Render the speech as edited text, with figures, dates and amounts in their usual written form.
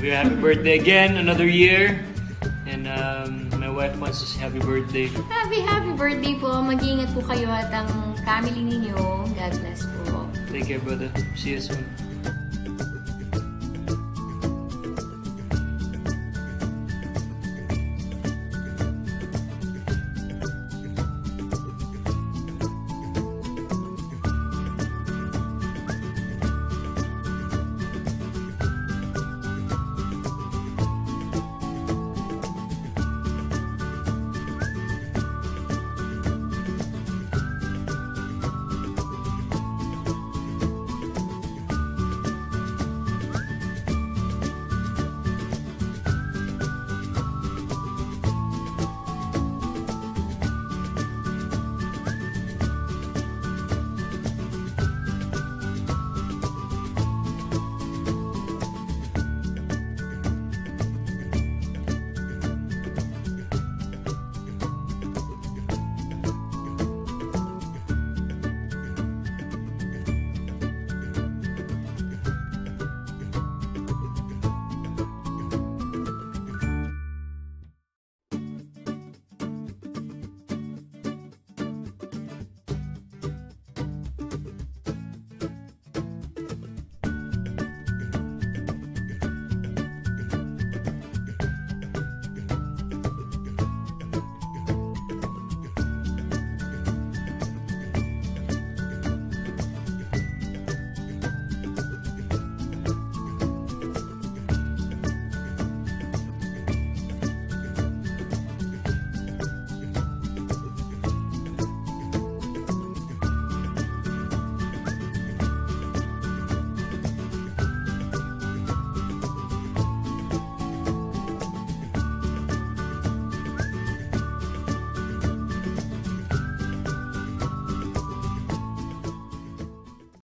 We're happy birthday again, another year. And my wife wants to say happy birthday. Happy birthday po. Mag-iingat po kayo at ang family ninyo. God bless po. Take care, brother. See you soon.